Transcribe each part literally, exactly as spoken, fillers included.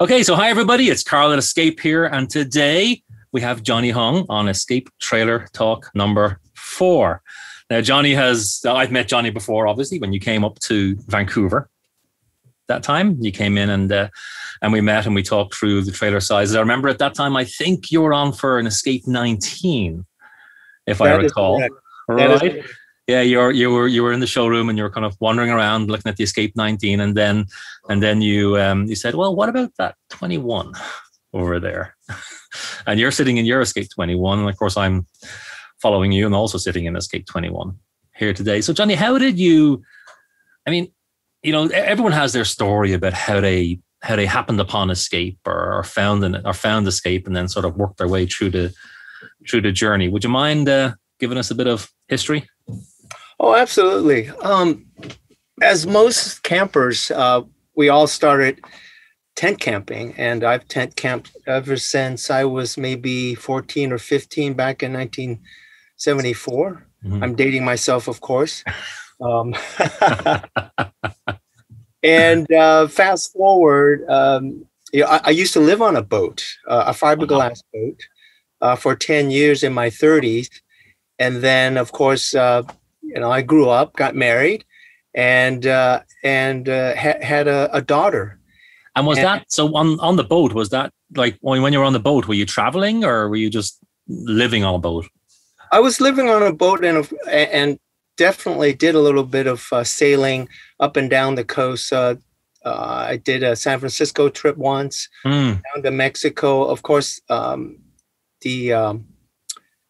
Okay, so hi everybody, it's Karl at Escape here, and today we have Johnny Hung on Escape Trailer Talk number four. Now Johnny has, I've met Johnny before, obviously, when you came up to Vancouver that time. You came in and uh, and we met and we talked through the trailer sizes. I remember at that time, I think you were on for an Escape nineteen, if that I recall. Right? Yeah, you're you were you were in the showroom and you were kind of wandering around looking at the Escape nineteen, and then and then you um, you said, well, what about that twenty-one over there? And you're sitting in your Escape twenty-one, and of course I'm following you and also sitting in Escape twenty-one here today. So Johnny, how did you? I mean, you know, everyone has their story about how they how they happened upon Escape or, or found an, or found Escape and then sort of worked their way through the through the journey. Would you mind uh, giving us a bit of history? Oh, absolutely. Um, as most campers, uh, we all started tent camping, and I've tent camped ever since I was maybe fourteen or fifteen back in nineteen seventy-four. Mm-hmm. I'm dating myself, of course. Um, and uh, fast forward, um, you know, I, I used to live on a boat, uh, a fiberglass wow. boat, uh, for ten years in my thirties. And then, of course, uh, you know, I grew up, got married, and uh, and uh, ha- had a, a daughter. And was and, that so on, on the boat? Was that like when, when you were on the boat? Were you traveling or were you just living on a boat? I was living on a boat and and definitely did a little bit of uh, sailing up and down the coast. Uh, uh, I did a San Francisco trip once, mm. down to Mexico. Of course, um, the um,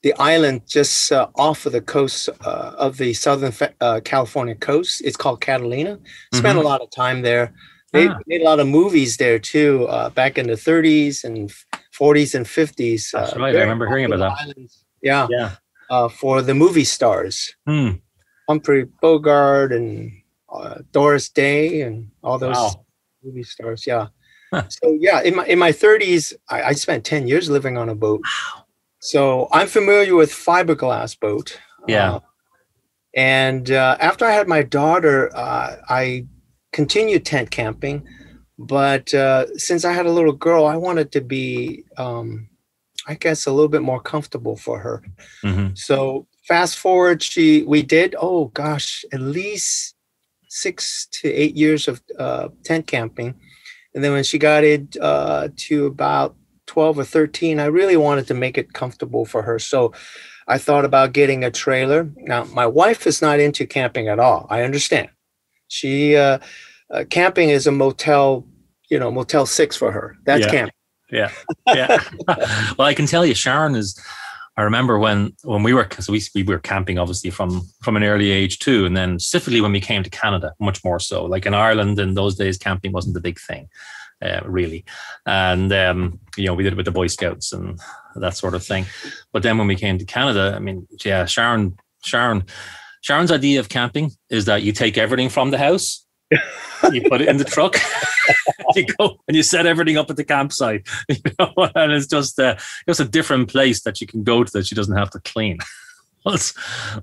The island just uh, off of the coast uh, of the Southern uh, California coast. It's called Catalina. Mm-hmm. Spent a lot of time there. They ah. made a lot of movies there too, uh, back in the thirties and forties and fifties. That's uh, right. I remember hearing about that. Islands. Yeah. Yeah. Uh, for the movie stars, mm. Humphrey Bogart and uh, Doris Day and all those wow. movie stars. Yeah. Huh. So yeah, in my in my thirties, I, I spent ten years living on a boat. Wow. So I'm familiar with fiberglass boat. Yeah. Uh, and uh, after I had my daughter, uh, I continued tent camping. But uh, since I had a little girl, I wanted to be, um, I guess, a little bit more comfortable for her. Mm-hmm. So fast forward, she we did, oh, gosh, at least six to eight years of uh, tent camping. And then when she got it uh, to about twelve or thirteen, I really wanted to make it comfortable for her. So I thought about getting a trailer. Now, my wife is not into camping at all. I understand. She, uh, uh camping is a motel, you know, motel six for her. That's yeah. camping. Yeah. Yeah. Well, I can tell you, Sharon is, I remember when, when we were, so we, we were camping obviously from, from an early age too. And then specifically when we came to Canada, much more so. Like in Ireland in those days, camping wasn't the big thing. Uh, really. And, um, you know, we did it with the Boy Scouts and that sort of thing. But then when we came to Canada, I mean, yeah, Sharon, Sharon, Sharon's idea of camping is that you take everything from the house, you put it in the truck, you go and you set everything up at the campsite, you know, and it's just, uh, just a different place that you can go to that she doesn't have to clean was,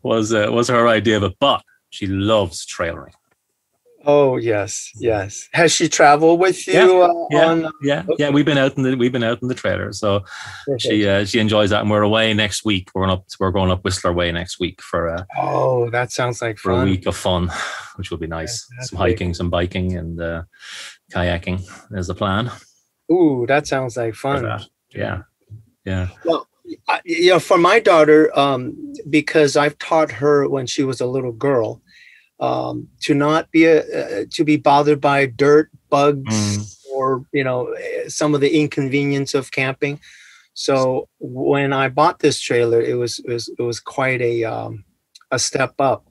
was, uh, was her idea of it. But she loves trailering. Oh yes, yes. Has she traveled with you? Yeah, uh, yeah, on, uh, yeah, okay. yeah. We've been out in the we've been out in the trailer, so okay. she uh, she enjoys that. And we're away next week. We're going up. We're going up Whistler way next week for. Uh, oh, that sounds like for fun. A week of fun, which will be nice. Yeah, some hiking, great. Some biking, and uh, kayaking is the plan. Ooh, that sounds like fun. Yeah, yeah. Well, I, you know, for my daughter, um, because I've taught her when she was a little girl. Um, to not be a, uh, to be bothered by dirt, bugs, mm. or you know some of the inconvenience of camping. So when I bought this trailer, it was it was, it was quite a um, a step up.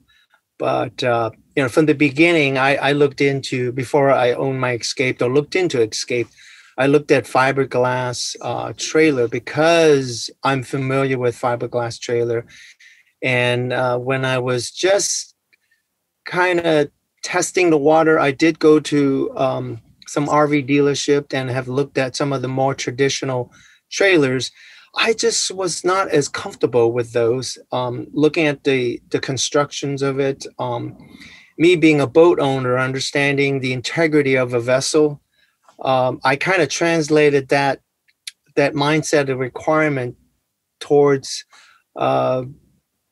But uh, you know, from the beginning, I, I looked into before I owned my Escape or looked into Escape. I looked at fiberglass uh, trailer because I'm familiar with fiberglass trailer, and uh, when I was just kind of testing the water, I did go to um, some R V dealership and have looked at some of the more traditional trailers. I just was not as comfortable with those. Um, looking at the the constructions of it, um, me being a boat owner, understanding the integrity of a vessel, um, I kind of translated that that mindset of requirement towards uh,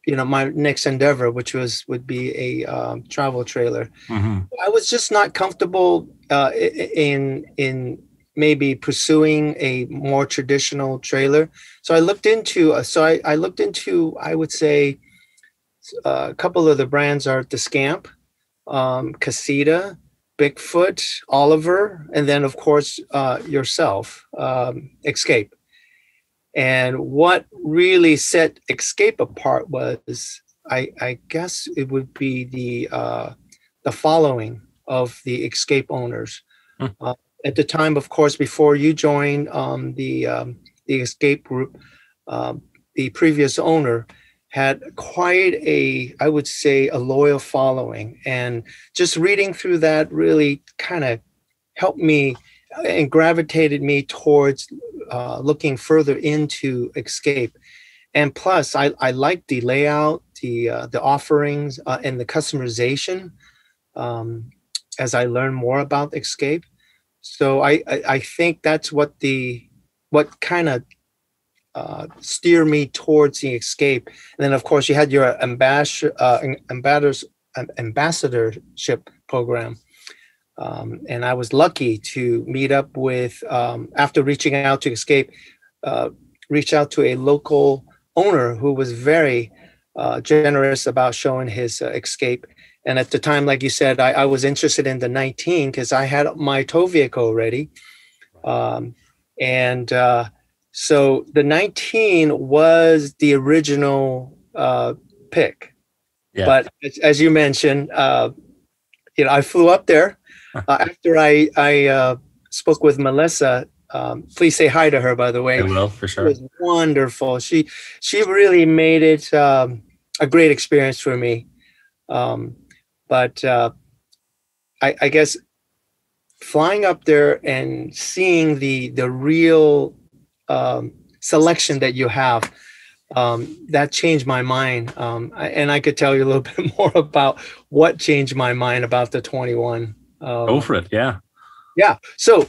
you know, my next endeavor, which was would be a um, travel trailer. Mm-hmm. I was just not comfortable uh, in in maybe pursuing a more traditional trailer. So I looked into uh, so I, I looked into I would say uh, a couple of the brands are the Scamp, um, Casita, Bigfoot, Oliver, and then of course uh, yourself, um, Escape. And what really set Escape apart was, I, I guess it would be the uh, the following of the Escape owners. Mm. Uh, at the time, of course, before you joined um, the um, the Escape group, uh, the previous owner had quite a, I would say, a loyal following. And just reading through that really kind of helped me and gravitated me towards Uh, looking further into Escape. And plus, I, I like the layout, the uh, the offerings, uh, and the customization um, as I learn more about Escape. So I, I, I think that's what the what kind of uh, steer me towards the Escape. And then, of course, you had your ambas- uh, ambassadors, ambassadorship program. Um, and I was lucky to meet up with, um, after reaching out to Escape, uh, reach out to a local owner who was very uh, generous about showing his uh, Escape. And at the time, like you said, I, I was interested in the nineteen because I had my tow vehicle already. Um, and uh, so the nineteen was the original uh, pick. Yeah. But as, as you mentioned, uh, you know, I flew up there. Uh, after I I uh, spoke with Melissa, um, please say hi to her, by the way. I will, for sure. It was wonderful. She she really made it um, a great experience for me. Um, but uh, I, I guess flying up there and seeing the the real um, selection that you have, um, that changed my mind. Um, I, and I could tell you a little bit more about what changed my mind about the twenty-one. Um, Go for it. Yeah. Yeah. So,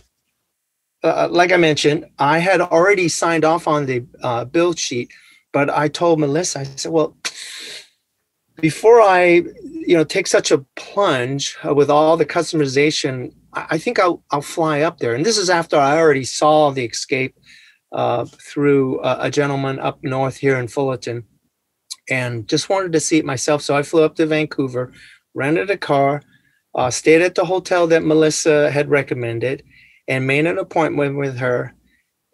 uh, like I mentioned, I had already signed off on the uh, build sheet, but I told Melissa, I said, well, before I, you know, take such a plunge uh, with all the customization, I, I think I'll, I'll fly up there. And this is after I already saw the Escape uh, through uh, a gentleman up north here in Fullerton and just wanted to see it myself. So I flew up to Vancouver, rented a car, Uh, stayed at the hotel that Melissa had recommended and made an appointment with her.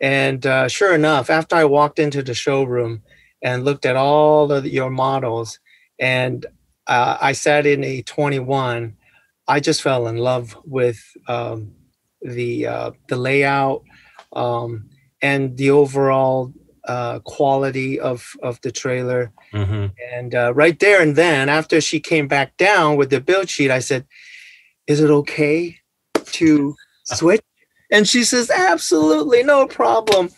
And uh, sure enough, after I walked into the showroom and looked at all of your models and uh, I sat in a twenty-one, I just fell in love with um, the uh, the layout um, and the overall uh, quality of, of the trailer. Mm-hmm. And uh, right there and then, after she came back down with the build sheet, I said, is it okay to switch? And she says, absolutely, no problem.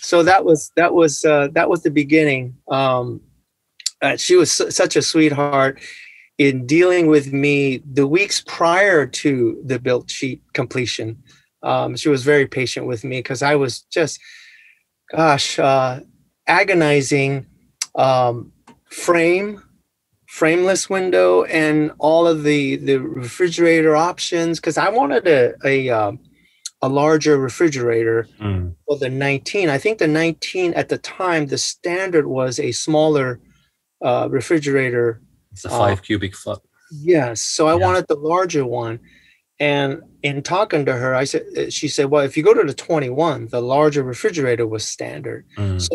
So that was that was uh, that was the beginning. Um, uh, she was su- such a sweetheart in dealing with me the weeks prior to the build sheet completion. Um, she was very patient with me because I was just, gosh, uh, agonizing um, frame. frameless window and all of the, the refrigerator options, because I wanted a a, um, a larger refrigerator mm. for the nineteen. I think the nineteen at the time, the standard was a smaller uh, refrigerator. It's a five uh, cubic foot. Yes. So I yeah. wanted the larger one. And in talking to her, I said, she said, well, if you go to the twenty-one, the larger refrigerator was standard. Mm. So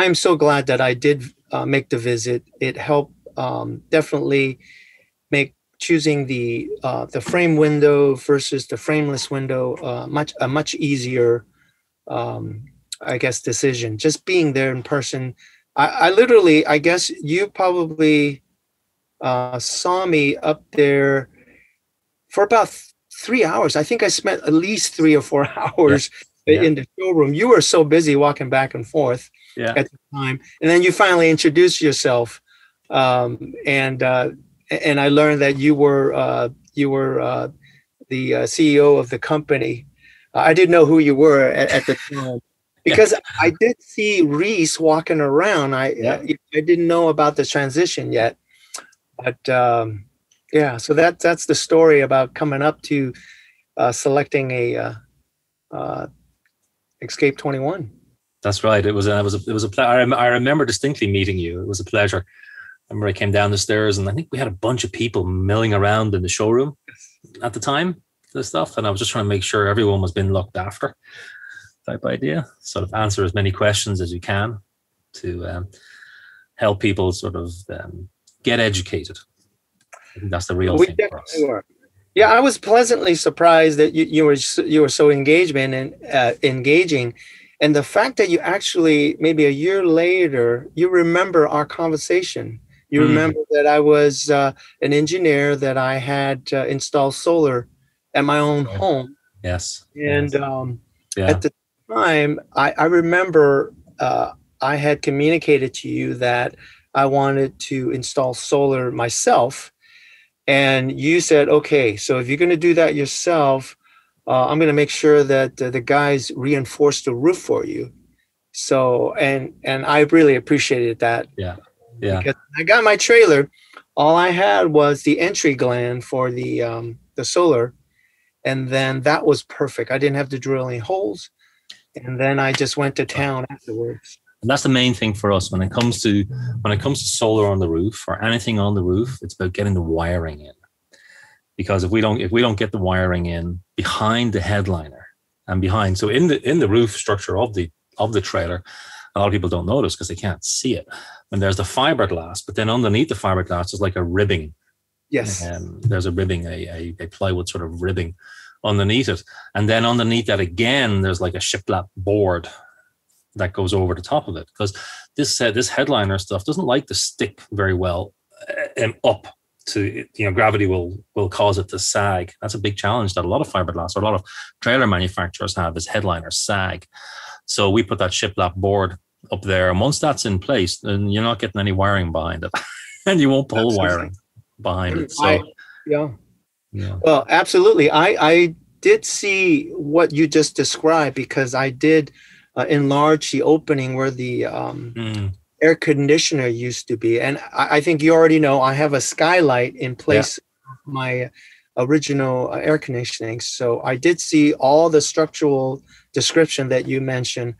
I'm so glad that I did uh, make the visit. It helped Um, definitely make choosing the uh, the frame window versus the frameless window uh, much a much easier, um, I guess, decision. Just being there in person, I, I literally, I guess you probably uh, saw me up there for about th- three hours. I think I spent at least three or four hours yeah. in yeah. the showroom. You were so busy walking back and forth yeah. at the time, and then you finally introduced yourself. Um, and, uh, and I learned that you were, uh, you were, uh, the uh, C E O of the company. I didn't know who you were at, at the time. Because I did see Reese walking around. I, yeah. I I didn't know about the transition yet, but um, yeah. So that that's the story about coming up to uh, selecting a uh, uh, Escape twenty-one. That's right. It was a, it was a, it was a ple- I, rem- I remember distinctly meeting you. It was a pleasure. I remember I came down the stairs and I think we had a bunch of people milling around in the showroom at the time. This stuff, and I was just trying to make sure everyone was being looked after. Type idea, sort of answer as many questions as you can to um, help people sort of um, get educated. I think that's the real we thing for us. Were. Yeah, I was pleasantly surprised that you, you were you were so engagement and uh, engaging, and the fact that you actually maybe a year later you remember our conversation. You mm. remember that I was uh, an engineer that I had uh, installed solar at my own home. Yes. And yes. Um, yeah. At the time, I, I remember uh, I had communicated to you that I wanted to install solar myself. And you said, okay, so if you're going to do that yourself, uh, I'm going to make sure that uh, the guys reinforce the roof for you. So, and, and I really appreciated that. Yeah. Yeah. Because I got my trailer. All I had was the entry gland for the, um, the solar. And then that was perfect. I didn't have to drill any holes. And then I just went to town afterwards. And that's the main thing for us when it comes to when it comes to solar on the roof or anything on the roof, it's about getting the wiring in. Because if we don't if we don't get the wiring in behind the headliner and behind, so in the in the roof structure of the of the trailer, a lot of people don't notice because they can't see it. When there's the fiberglass, but then underneath the fiberglass is like a ribbing. Yes. Um, there's a ribbing, a, a, a plywood sort of ribbing underneath it. And then underneath that again, there's like a shiplap board that goes over the top of it. Because this uh, this headliner stuff doesn't like to stick very well um, up to, you know, gravity will will cause it to sag. That's a big challenge that a lot of fiberglass or a lot of trailer manufacturers have is headliner sag. So we put that shiplap board up there. And once that's in place, then you're not getting any wiring behind it. And you won't pull wiring behind it. So I, yeah. yeah. Well, absolutely. I, I did see what you just described because I did uh, enlarge the opening where the um, mm. air conditioner used to be. And I, I think you already know I have a skylight in place yeah. of my original uh, air conditioning. So I did see all the structural description that you mentioned.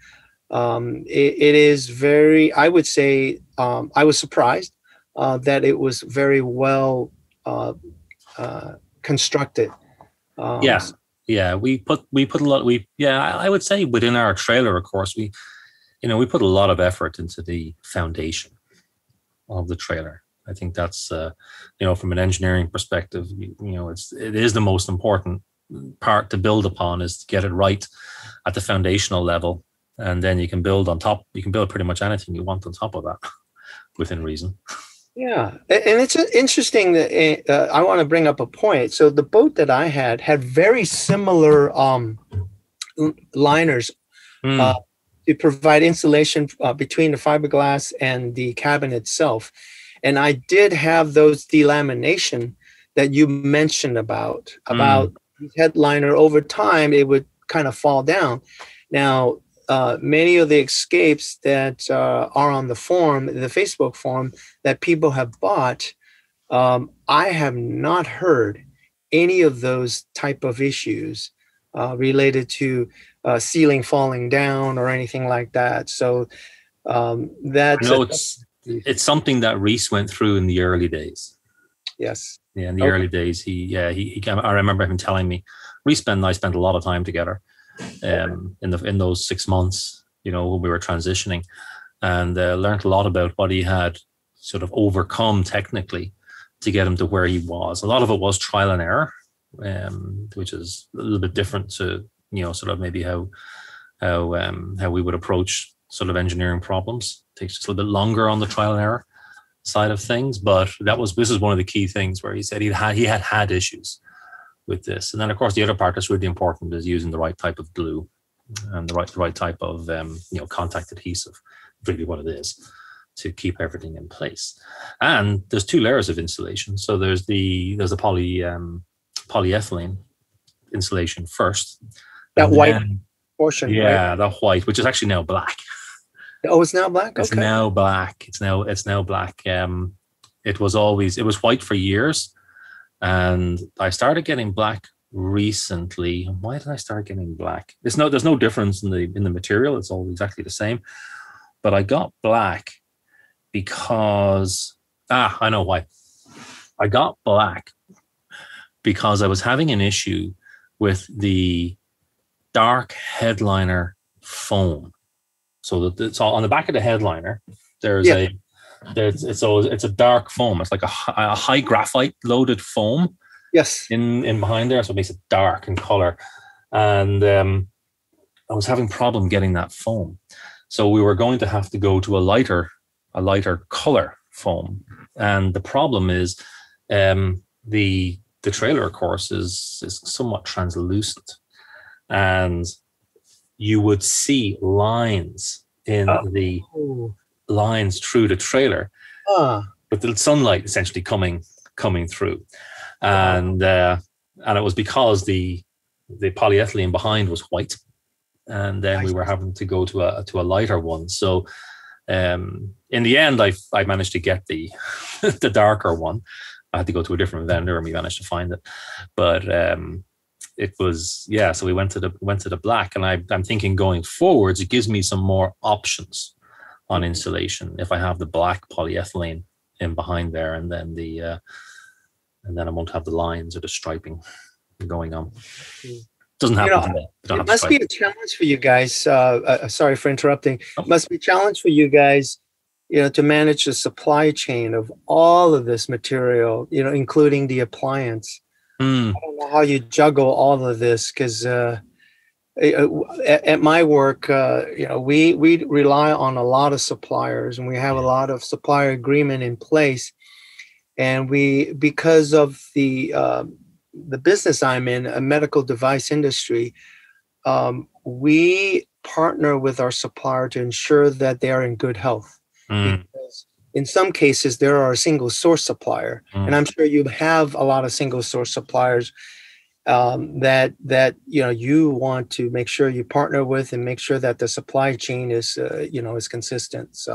Um, it, it is very, I would say, um, I was surprised. Uh, that it was very well uh, uh, constructed. Um, yeah, yeah. We put we put a lot. We yeah. I, I would say within our trailer, of course, we, you know, we put a lot of effort into the foundation of the trailer. I think that's uh, you know, from an engineering perspective, you, you know, it's it is the most important part to build upon is to get it right at the foundational level, and then you can build on top. You can build pretty much anything you want on top of that, within reason. Yeah, and it's interesting that uh, I want to bring up a point. So the boat that I had had very similar um, liners mm. uh, to provide insulation uh, between the fiberglass and the cabin itself. And I did have those delamination that you mentioned about, about mm. headliner over time, it would kind of fall down. Now, Uh, many of the escapes that uh, are on the forum, the Facebook forum that people have bought, um, I have not heard any of those type of issues uh, related to uh, ceiling falling down or anything like that. So um, that's... No, it's, it's something that Reese went through in the early days. Yes. Yeah, in the okay. early days. He, yeah, he, he came, I remember him telling me, Reese and I spent a lot of time together. Um, in the in those six months, you know, when we were transitioning, and uh, learned a lot about what he had sort of overcome technically to get him to where he was. A lot of it was trial and error, um, which is a little bit different to, you know, sort of maybe how how um, how we would approach sort of engineering problems. It takes just a little bit longer on the trial and error side of things, but that was this is one of the key things where he said he had he had had issues with this. And then, of course, the other part that's really important is using the right type of glue and the right the right type of um, you know, contact adhesive, really what it is, to keep everything in place. And there's two layers of insulation. So there's the there's the poly um, polyethylene insulation first, That and white then, portion. Yeah, right? That white, which is actually now black. Oh, it's now black? Okay. It's now black. It's now it's now black. Um, it was always, it was white for years. And I started getting black recently. Why did I start getting black? It's no, there's no difference in the in the material. It's all exactly the same. But I got black because, ah, I know why. I got black because I was having an issue with the dark headliner foam. So it's all on the back of the headliner. There's yeah. a, there's it's a, it's a dark foam. It's like a, a high graphite loaded foam. Yes. In in behind there, so it makes it dark in color. And um, I was having problem getting that foam, so we were going to have to go to a lighter, a lighter color foam. And the problem is, um, the the trailer, of course, is is somewhat translucent, and you would see lines in oh. the lines through the trailer, uh. but the sunlight essentially coming coming through, and uh, and it was because the the polyethylene behind was white, and then we were having to go to a to a lighter one. So um, in the end, I I managed to get the the darker one. I had to go to a different vendor, and we managed to find it, but. Um, It was yeah, so we went to the went to the black, and I, I'm thinking going forwards, it gives me some more options on insulation if I have the black polyethylene in behind there, and then the uh, and then I won't have the lines or the striping going on. Doesn't happen. You know, today. Don't it have must to be a challenge for you guys. Uh, uh, sorry for interrupting. Oh. It must be a challenge for you guys, you know, to manage the supply chain of all of this material, you know, including the appliance. Mm. I don't know how you juggle all of this because uh, at, at my work, uh, you know, we we rely on a lot of suppliers, and we have a lot of supplier agreement in place. And we, because of the uh, the business I'm in, a medical device industry, um, we partner with our supplier to ensure that they are in good health. Mm. Because in some cases, there are a single source supplier, mm. and I'm sure you have a lot of single source suppliers um, that that you know you want to make sure you partner with and make sure that the supply chain is uh, you know is consistent. So,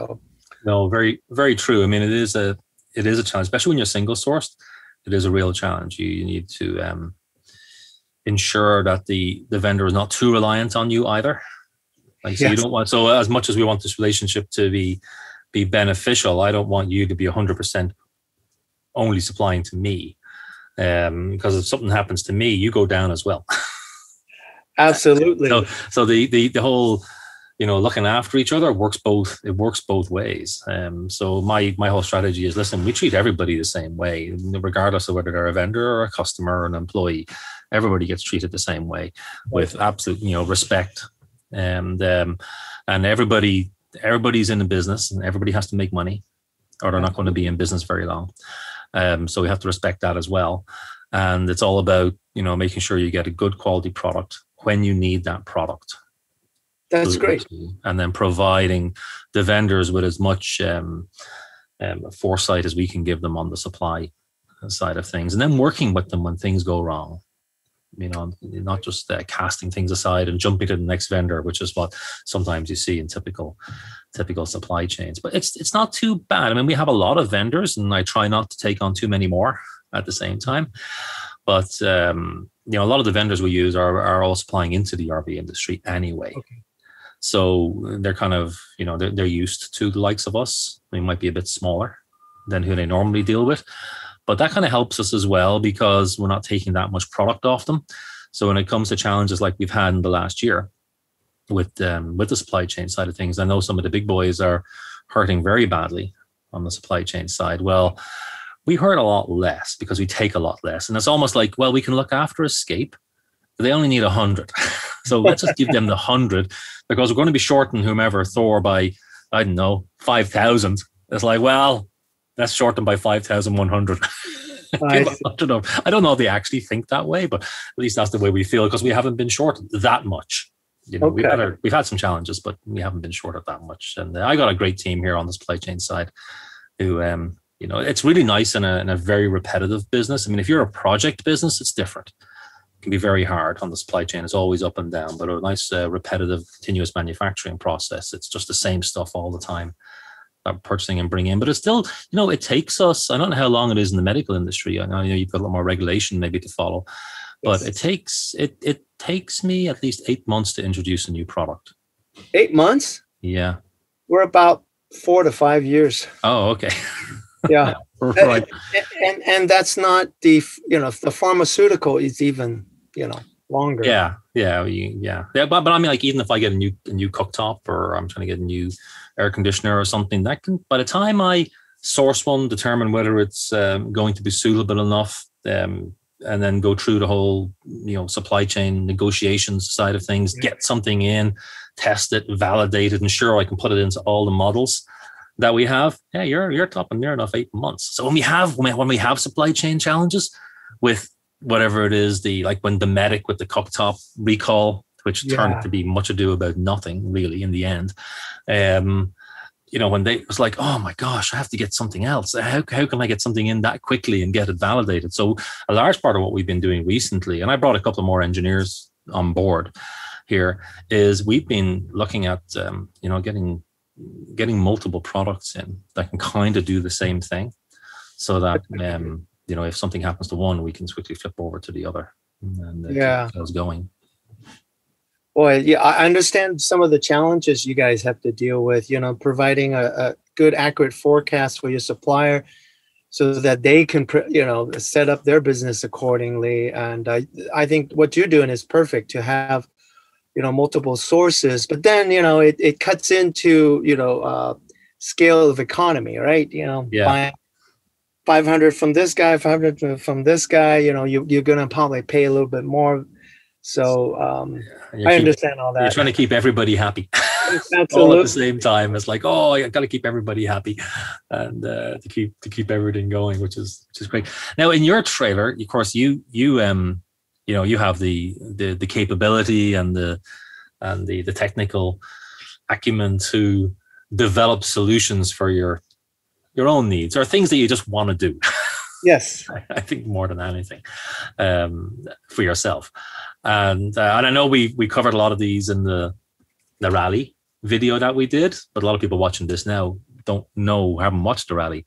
no, very very true. I mean, it is a it is a challenge, especially when you're single sourced. It is a real challenge. You, you need to um, ensure that the the vendor is not too reliant on you either. Like so yes. you don't want so as much as we want this relationship to be. be beneficial. I don't want you to be one hundred percent only supplying to me um, because if something happens to me, you go down as well. Absolutely. So, so the, the the whole, you know, looking after each other works both. It works both ways. Um, so my my whole strategy is, listen, we treat everybody the same way, regardless of whether they're a vendor or a customer or an employee. Everybody gets treated the same way with absolute, you know, respect, and um, and everybody. Everybody's in the business and everybody has to make money or they're not going to be in business very long. Um, so we have to respect that as well. And it's all about, you know, making sure you get a good quality product when you need that product. That's great. And then providing the vendors with as much um, um, foresight as we can give them on the supply side of things. And then working with them when things go wrong. You know, not just uh, casting things aside and jumping to the next vendor, which is what sometimes you see in typical, typical supply chains. But it's it's not too bad. I mean, we have a lot of vendors, and I try not to take on too many more at the same time. But um, you know, a lot of the vendors we use are are all supplying into the R V industry anyway, okay. So they're kind of you know they're they're used to the likes of us. We might be a bit smaller than who they normally deal with. But that kind of helps us as well because we're not taking that much product off them. So when it comes to challenges like we've had in the last year with um, with the supply chain side of things, I know some of the big boys are hurting very badly on the supply chain side. Well, we hurt a lot less because we take a lot less. And it's almost like, well, we can look after Escape. They only need one hundred. So let's just give them the one hundred because we're going to be shorting whomever, Thor, by, I don't know, five thousand. It's like, well... That's shortened by five thousand one hundred. I don't know if they actually think that way, but at least that's the way we feel because we haven't been shorted that much. You know, okay. we've, had our, we've had some challenges, but we haven't been shorted that much. And I got a great team here on the supply chain side who, um, you know, it's really nice in a, in a very repetitive business. I mean, if you're a project business, it's different. can be very hard on the supply chain. It's always up and down, but a nice uh, repetitive continuous manufacturing process. It's just the same stuff all the time that we're purchasing and bringing in. But it's still, you know, it takes us, I don't know how long it is in the medical industry. I know, you know, you've got a lot more regulation maybe to follow, but yes. it takes, it, it takes me at least eight months to introduce a new product. Eight months? Yeah. We're about four to five years. Oh, okay. Yeah. Right. And, and and that's not the, you know, the pharmaceutical is even, you know, longer. Yeah. Yeah. Yeah. Yeah. But, but I mean, like, even if I get a new, a new cooktop, or I'm trying to get a new air conditioner or something, that can, by the time I source one, determine whether it's um, going to be suitable enough, um, and then go through the whole, you know, supply chain negotiations side of things, yeah. get something in, test it, validate it, and sure, I can put it into all the models that we have. Yeah, you're you're topping near enough eight months. So when we have when we, when we have supply chain challenges with whatever it is, the like when Dometic with the cooktop recall, which yeah. turned out to be much ado about nothing really in the end. Um, you know, when they it was like, oh my gosh, I have to get something else. How how can I get something in that quickly and get it validated? So a large part of what we've been doing recently, and I brought a couple more engineers on board here, is we've been looking at um, you know getting. getting multiple products in that can kind of do the same thing, so that um you know if something happens to one, we can quickly flip over to the other, and it yeah it's going. Boy, yeah, I understand some of the challenges you guys have to deal with, you know, providing a, a good accurate forecast for your supplier so that they can, you know, set up their business accordingly. And I, I think what you're doing is perfect, to have, you know, multiple sources, but then, you know, it, it cuts into, you know, uh, scale of economy, right? You know, yeah. buying five hundred from this guy, five hundred from this guy, you know, you, you're going to probably pay a little bit more. So um, yeah, I keep, understand all that. You're trying to keep everybody happy. All at the same time. It's like, oh, I got to keep everybody happy, and uh, to keep, to keep everything going, which is, which is great. Now in your trailer, of course, you, you, um, you know, you have the, the the capability and the and the the technical acumen to develop solutions for your your own needs, or things that you just want to do. Yes, I think more than anything, um, for yourself. And uh, and I know we we covered a lot of these in the the rally video that we did, but a lot of people watching this now don't know, haven't watched the rally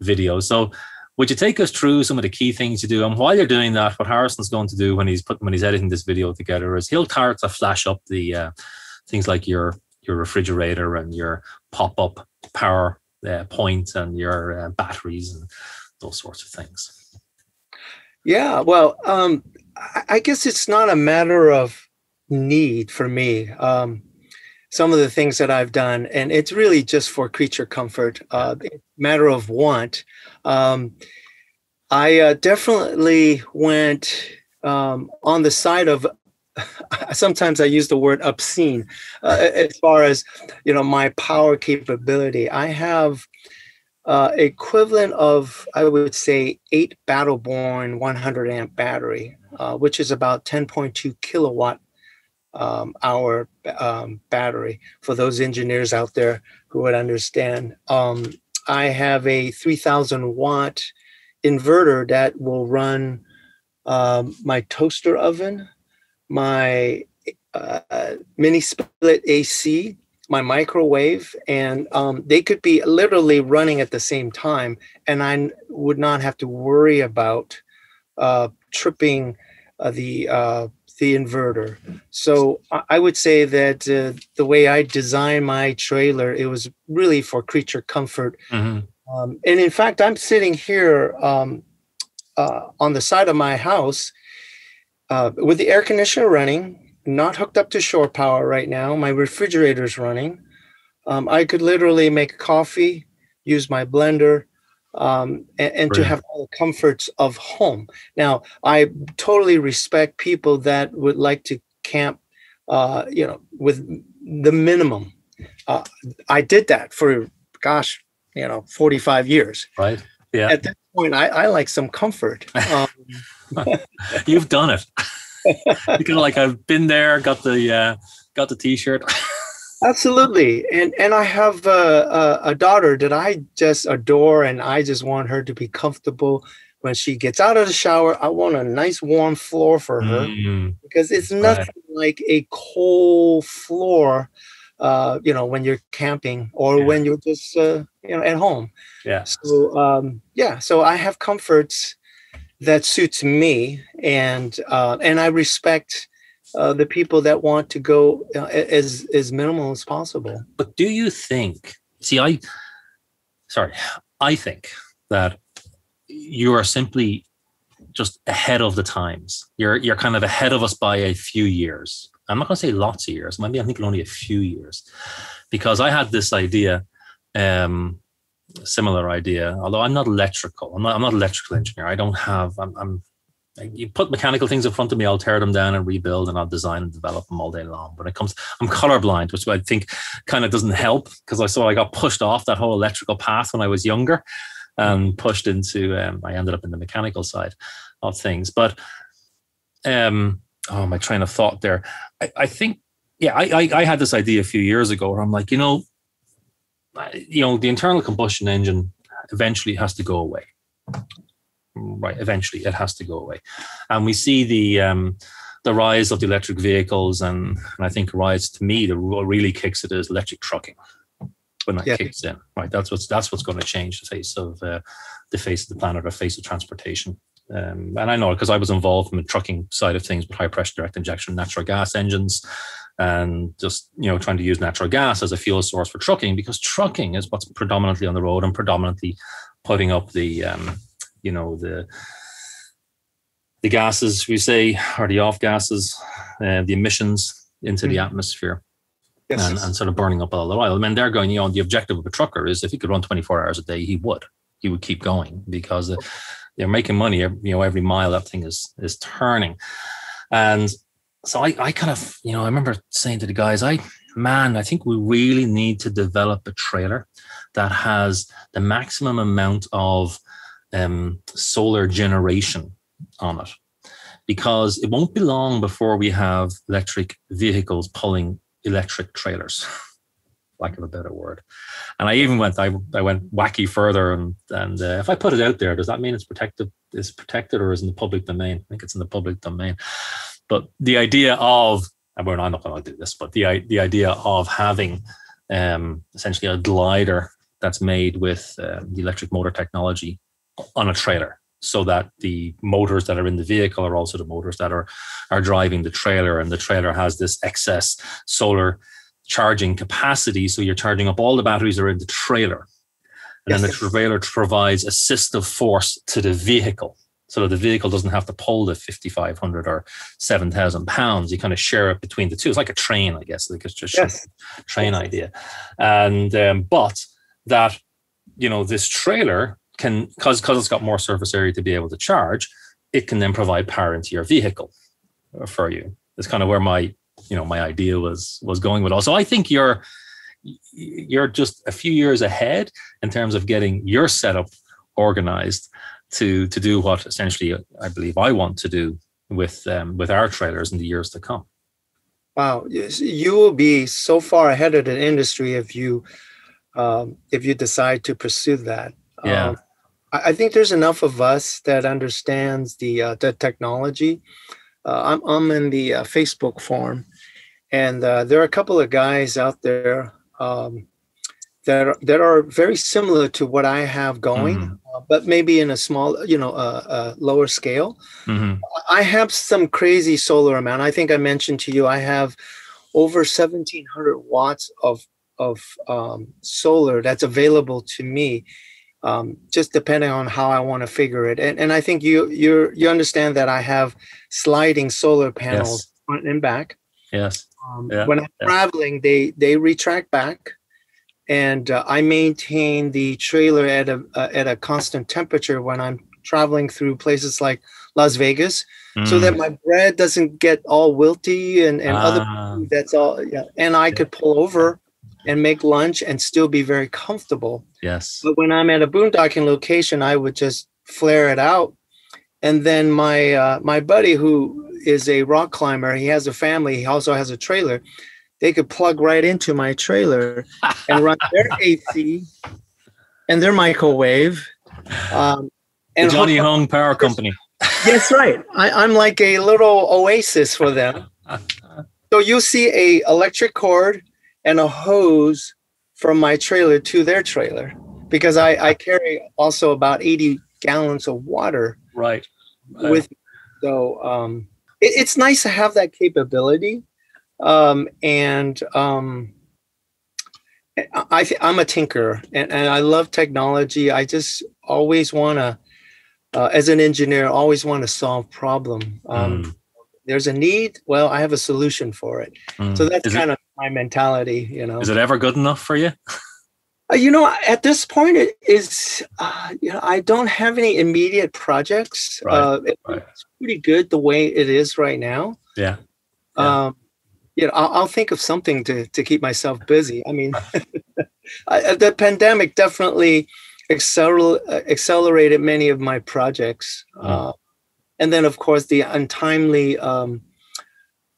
video, so. Would you take us through some of the key things you do? And while you're doing that, what Harrison's going to do when he's putting when he's editing this video together is he'll start to flash up the uh, things like your your refrigerator and your pop-up power uh, point and your uh, batteries and those sorts of things. Yeah, well, um, I guess it's not a matter of need for me. Um, some of the things that I've done, and it's really just for creature comfort, uh, matter of want. Um, I uh, definitely went um, on the side of, sometimes I use the word obscene, uh, as far as, you know, my power capability. I have uh, equivalent of, I would say, eight Battleborn one hundred amp battery, uh, which is about ten point two kilowatt um, hour um, battery, for those engineers out there who would understand. Um, I have a three thousand watt inverter that will run um, my toaster oven, my uh, mini split A C, my microwave, and um, they could be literally running at the same time, and I would not have to worry about uh, tripping uh, the uh, the inverter. So I would say that uh, the way I designed my trailer, it was really for creature comfort. Mm-hmm. Um, and in fact, I'm sitting here um, uh, on the side of my house uh, with the air conditioner running, not hooked up to shore power right now. My refrigerator's running. Um, I could literally make coffee, use my blender, um and, and to have all the comforts of home. Now I totally respect people that would like to camp uh you know with the minimum. uh I did that for gosh, you know forty-five years, right? Yeah, at that point i i like some comfort. Um, you've done it. You kind of like, I've been there, got the uh got the t-shirt. Absolutely. And and I have a, a, a daughter that I just adore, and I just want her to be comfortable when she gets out of the shower, I want a nice warm floor for her, mm-hmm. because it's nothing right. like a cold floor, uh, you know, when you're camping or yeah. when you're just, uh, you know, at home. Yeah. So, um, yeah. So I have comforts that suits me, and uh, and I respect uh, the people that want to go uh, as as minimal as possible. But do you think? See, I, sorry, I think that. You are simply just ahead of the times. You're you're kind of ahead of us by a few years. I'm not going to say lots of years. Maybe I'm thinking only a few years, because I had this idea, um, similar idea. Although I'm not electrical, I'm not I'm not an electrical engineer. I don't have. I'm, I'm. You put mechanical things in front of me, I'll tear them down and rebuild, and I'll design and develop them all day long. When it comes, I'm colorblind, which I think kind of doesn't help, because I saw I got pushed off that whole electrical path when I was younger. And pushed into, um, I ended up in the mechanical side of things. But, um, oh, my train of thought there. I, I think, yeah, I, I, I had this idea a few years ago where I'm like, you know, you know, the internal combustion engine eventually has to go away. Right, eventually it has to go away. And we see the um, the rise of the electric vehicles, and, and I think rise to me, the what really kicks it is electric trucking. When that yeah. kicks in, right? That's what's that's what's going to change the face of uh, the face of the planet, or face of transportation. Um, and I know it because I was involved in the trucking side of things with high pressure direct injection natural gas engines, and just you know trying to use natural gas as a fuel source for trucking, because trucking is what's predominantly on the road and predominantly putting up the um, you know the the gases we say, or the off gases, uh, the emissions into mm-hmm. the atmosphere. Yes. And, and sort of burning up all the oil. I mean, they're going, you know, the objective of a trucker is if he could run twenty-four hours a day, he would. He would keep going, because they're making money, you know, every mile that thing is is turning. And so I, I kind of, you know, I remember saying to the guys, I, man, I think we really need to develop a trailer that has the maximum amount of um, solar generation on it, because it won't be long before we have electric vehicles pulling electric trailers, lack of a better word. And I even went, I, I went wacky further. And and uh, if I put it out there, does that mean it's protected? Is protected or is in the public domain? I think it's in the public domain. But the idea of, and we're not going to do this, but the the idea of having um, essentially a glider that's made with um, the electric motor technology on a trailer, so that the motors that are in the vehicle are also the motors that are, are driving the trailer, and the trailer has this excess solar charging capacity. So you're charging up all the batteries that are in the trailer. And yes. then the trailer provides assistive force to the vehicle, so that the vehicle doesn't have to pull the fifty-five hundred or seven thousand pounds. You kind of share it between the two. It's like a train, I guess, like it's just yes. a train yes. idea. And, um, but that, you know, this trailer, can, because because it's got more surface area to be able to charge, it can then provide power into your vehicle for you. That's kind of where my, you know, my idea was was going with all. So I think you're you're just a few years ahead in terms of getting your setup organized to to do what essentially I believe I want to do with um, with our trailers in the years to come. Wow, you will be so far ahead of the industry if you um, if you decide to pursue that. Yeah, um, I think there's enough of us that understands the uh, the technology. Uh, I'm I'm in the uh, Facebook forum, and uh, there are a couple of guys out there um, that are, that are very similar to what I have going, mm-hmm. uh, but maybe in a small, you know, uh, uh, lower scale. Mm-hmm. I have some crazy solar amount. I think I mentioned to you I have over seventeen hundred watts of of um, solar that's available to me. Um, just depending on how I want to figure it. And and I think you you you understand that I have sliding solar panels yes. front and back. Yes. Um, yeah. When I'm yeah. traveling, they they retract back, and uh, I maintain the trailer at a uh, at a constant temperature when I'm traveling through places like Las Vegas, mm. so that my bread doesn't get all wilty and and ah. other that's all. Yeah. And I yeah. could pull over and make lunch and still be very comfortable. Yes. But when I'm at a boondocking location, I would just flare it out. And then my uh, my buddy, who is a rock climber, he has a family, he also has a trailer. They could plug right into my trailer and run their A C and their microwave. Um, And the Johnny Hung Power Company. That's right. I, I'm like a little oasis for them. So you see a electric cord and a hose from my trailer to their trailer, because I, I carry also about eighty gallons of water. Right. right. With so um, it, it's nice to have that capability. Um, and um, I th- I'm a tinkerer, and, and I love technology. I just always want to, uh, as an engineer, always want to solve problem. Um, mm. There's a need. Well, I have a solution for it. Mm. So that's is kind it, of my mentality, you know. Is it ever good enough for you? uh, you know, at this point, it is. Uh, you know, I don't have any immediate projects. Right. Uh, it, right. It's pretty good the way it is right now. Yeah. yeah. Um, you know, I'll, I'll think of something to to keep myself busy. I mean, I, the pandemic definitely acceler- accelerated many of my projects. Mm. Uh, and then, of course, the untimely um,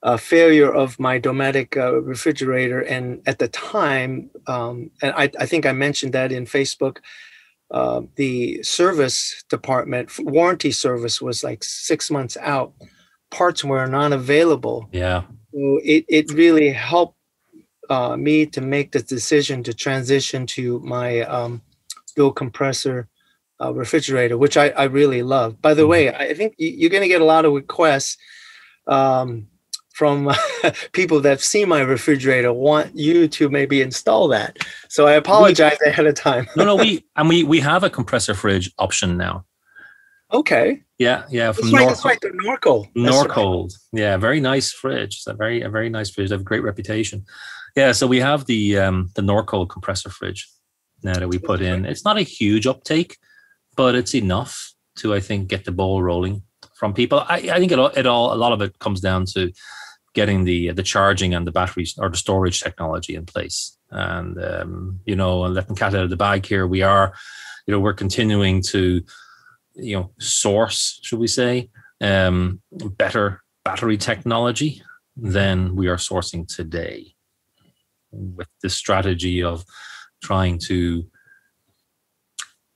uh, failure of my Dometic uh, refrigerator. And at the time, um, and I, I think I mentioned that in Facebook, uh, the service department, warranty service was like six months out. Parts were not available. Yeah. So it, it really helped uh, me to make the decision to transition to my um, dual compressor uh, refrigerator, which I, I really love. By the mm-hmm. way, I think you're going to get a lot of requests um, from people that see my refrigerator want you to maybe install that. So I apologize we, ahead of time. no, no, we and we we have a compressor fridge option now. Okay. Yeah, yeah. From that's right, Norcold. That's right, the Norcold. Norcold. Right. Yeah, very nice fridge. It's a very, a very nice fridge. They have a great reputation. Yeah, so we have the um, the Norcold compressor fridge now that we put in. It's not a huge uptake, but it's enough to, I think, get the ball rolling from people. I, I think it all, it all, a lot of it comes down to getting the the charging and the batteries or the storage technology in place. And, um, you know, letting cat out of the bag here, we are, you know, we're continuing to, you know, source, should we say, um, better battery technology than we are sourcing today, with the strategy of trying to,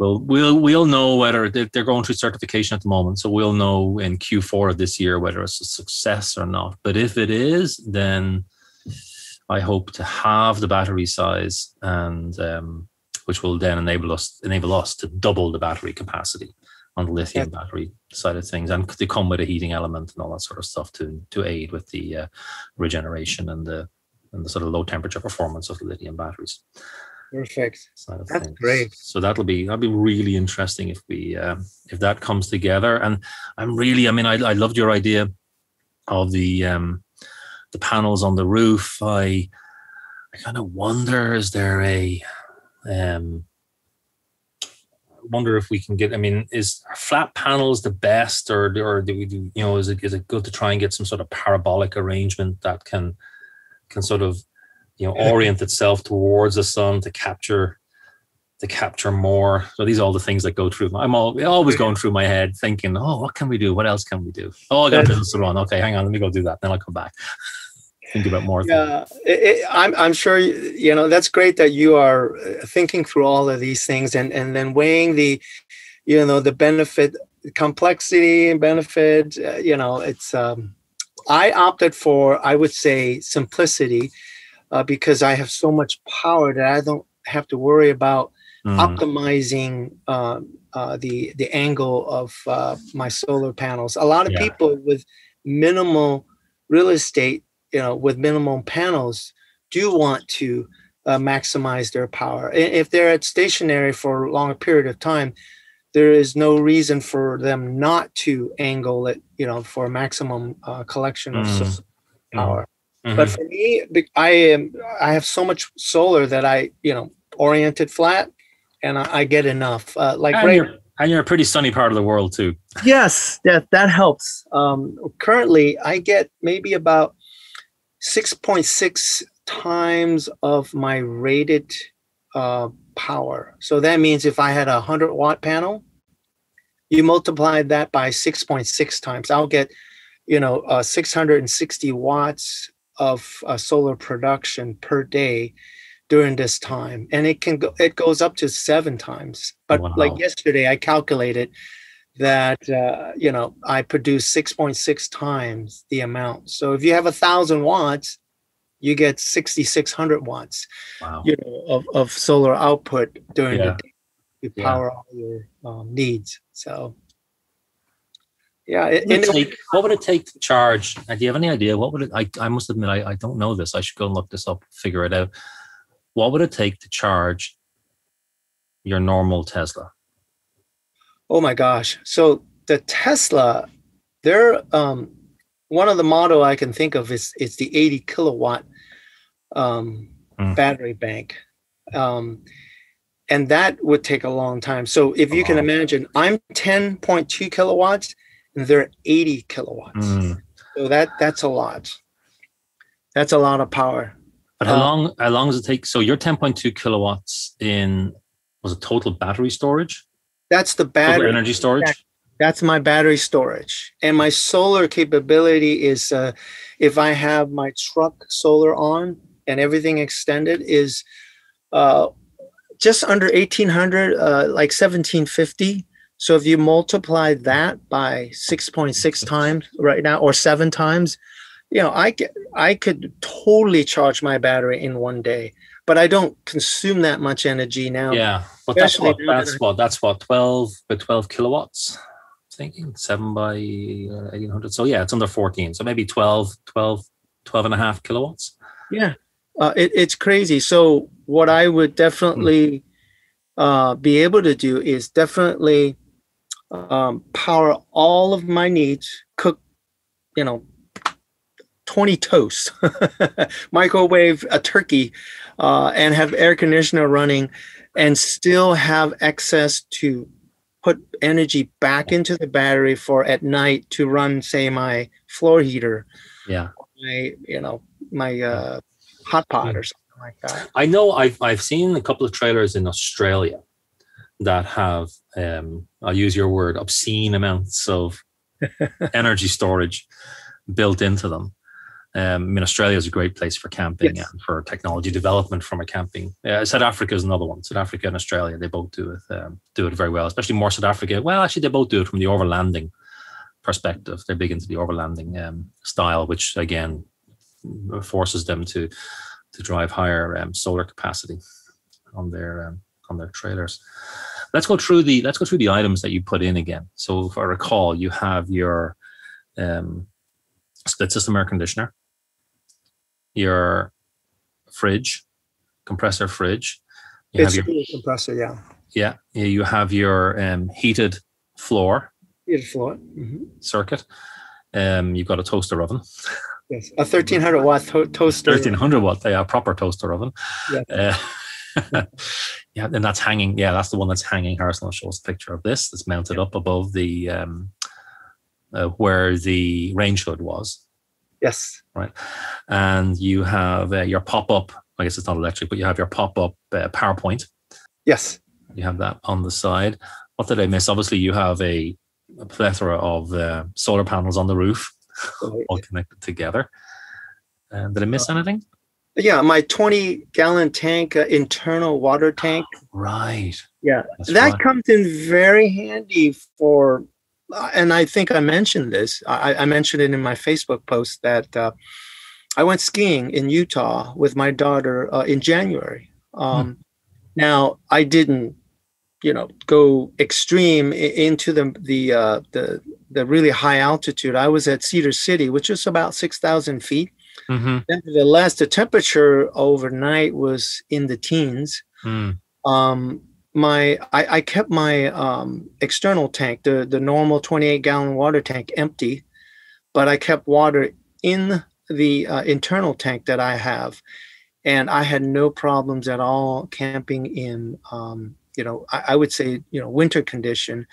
well, we'll, we'll know whether they're going through certification at the moment. So we'll know in Q four of this year whether it's a success or not. But if it is, then I hope to have the battery size and, um, which will then enable us, enable us to double the battery capacity on the lithium yeah. battery side of things. And they come with a heating element and all that sort of stuff to to aid with the uh, regeneration and the and the sort of low temperature performance of the lithium batteries. Perfect. That's things. Great. So that'll be that'll be really interesting if we uh, if that comes together. And I'm really, I mean, I, I loved your idea of the um, the panels on the roof. I I kind of wonder, is there a um, wonder if we can get, I mean, is flat panels the best, or or do we do, you know, is it is it good to try and get some sort of parabolic arrangement that can can sort of, you know, orient itself towards the sun to capture to capture more? So these are all the things that go through. I'm all, always going through my head thinking, oh, what can we do? What else can we do? Oh, I got business to run. Okay, hang on, let me go do that. Then I'll come back. Think about more. Yeah, it, it, I'm, I'm sure, you know, that's great that you are thinking through all of these things and, and then weighing the, you know, the benefit, complexity and benefit, uh, you know, it's, um, I opted for, I would say, simplicity uh, because I have so much power that I don't have to worry about mm. optimizing um, uh, the, the angle of uh, my solar panels. A lot of yeah. people with minimal real estate, you know, with minimum panels, do want to uh, maximize their power. If they're at stationary for a long period of time, there is no reason for them not to angle it, you know, for maximum uh, collection of mm. power. Mm-hmm. But for me, I am, I have so much solar that I, you know, orient it flat and I, I get enough. Uh, like and, right, you're, and you're a pretty sunny part of the world too. Yes, that, that helps. Um, currently, I get maybe about six point six times of my rated uh, power. So that means if I had a one hundred watt panel, you multiply that by six point six times. I'll get, you know, uh, six hundred sixty watts of uh, solar production per day during this time. And it can go, it goes up to seven times. But wow. Like yesterday, I calculated that, uh, you know, I produce six point six times the amount. So if you have a thousand watts, you get sixty-six hundred watts, wow, you know, of, of solar output during yeah. the day to power yeah. all your um, needs. So, yeah. It, what, would it take, what would it take to charge? Do you have any idea? What would it, I, I must admit, I, I don't know this. I should go and look this up, figure it out. What would it take to charge your normal Tesla? Oh my gosh. So the Tesla, they're, um, one of the model I can think of is it's the eighty kilowatt um, mm. battery bank. Um, and that would take a long time. So if you oh. can imagine, I'm ten point two kilowatts and they're eighty kilowatts. Mm. So that that's a lot. That's a lot of power. But how um, long how long does it take? So you're ten point two kilowatts in, was it total battery storage? That's the battery. Total energy storage? That, that's my battery storage. And my solar capability is, uh, if I have my truck solar on and everything extended, is uh, just under eighteen hundred, uh, like seventeen fifty. So if you multiply that by six point six times right now, or seven times, you know, I, get, I could totally charge my battery in one day. But I don't consume that much energy now. Yeah, but that's what, that's what that's what twelve by twelve kilowatts. I'm thinking seven by eighteen hundred. So yeah, it's under fourteen. So maybe twelve, twelve, twelve and a half kilowatts. Yeah, uh, it, it's crazy. So what I would definitely hmm. uh, be able to do is definitely um, power all of my needs. Cook, you know, twenty toasts, microwave a turkey, uh, and have air conditioner running, and still have access to put energy back into the battery for at night to run, say, my floor heater, yeah, my, you know, my uh, hot pot or something like that. I know I've I've seen a couple of trailers in Australia that have, um, I'll use your word, obscene amounts of energy storage built into them. Um, I mean, Australia is a great place for camping yes. and for technology development from a camping. Uh, South Africa is another one. South Africa and Australia, they both do it um, do it very well, especially more South Africa. Well, actually, they both do it from the overlanding perspective. They're big into the overlanding um, style, which, again, forces them to to drive higher um, solar capacity on their um, on their trailers. Let's go through the let's go through the items that you put in again. So, if I recall, you have your um, split system air conditioner, your fridge, compressor fridge. You it's have your compressor, yeah. Yeah, you have your um, heated floor. Heated floor. Mm-hmm. Circuit. Um, you've got a toaster oven. Yes, a thirteen hundred watt to- toaster. thirteen hundred watt, yeah, a proper toaster oven. Yeah. Uh, yeah, and that's hanging. Yeah, that's the one that's hanging. Harrison shows a picture of this. That's mounted yeah. up above the um, uh, where the range hood was. Yes. Right. And you have uh, your pop-up, I guess it's not electric, but you have your pop-up uh, PowerPoint. Yes. You have that on the side. What did I miss? Obviously, you have a, a plethora of uh, solar panels on the roof, right. all connected together. Um, did I miss uh, anything? Yeah, my twenty-gallon tank, uh, internal water tank. Right. Yeah, That's that right. comes in very handy for... And I think I mentioned this. I, I mentioned it in my Facebook post that uh, I went skiing in Utah with my daughter uh, in January. Um, hmm. Now I didn't, you know, go extreme into the the uh, the the really high altitude. I was at Cedar City, which is about six thousand feet. Mm-hmm. Nevertheless, the temperature overnight was in the teens. Hmm. Um, My, I, I kept my um, external tank, the, the normal twenty-eight gallon water tank, empty, but I kept water in the uh, internal tank that I have, and I had no problems at all camping in, um, you know, I, I would say, you know, winter condition,